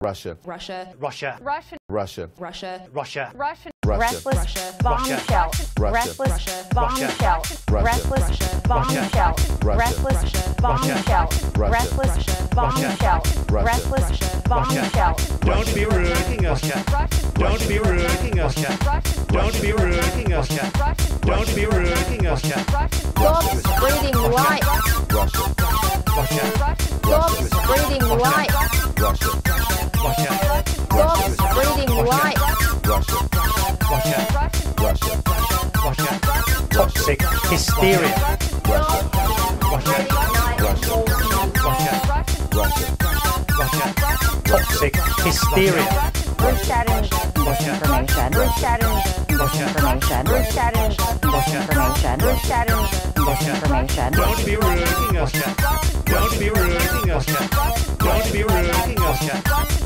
Russia. Don't be rude. Don't be rude. Don't be rude. Don't be rude. Stop breathing right. Stop breathing right. Stop breathing right. Toxic hysteria. Toxic hysteria. Information. Don't be rude. Don't be rude. Don't be rude.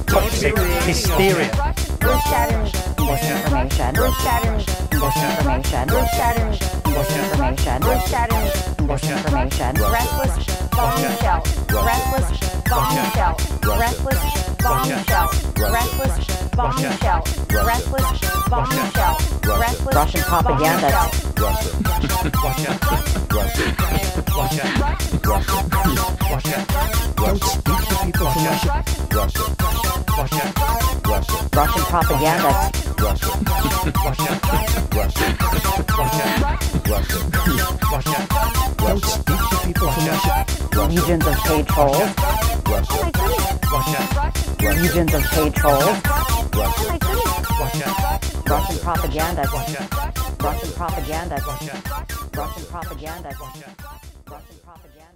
Toxic hysteria. Russian propaganda. Don't speak to people from Russia. Russian propaganda. Don't speak to people from Russia. Legions of paid trolls. Oh my goodness. Legions of paid trolls. Oh my goodness. Russian propaganda. Russian propaganda. Russian propaganda. Russian propaganda.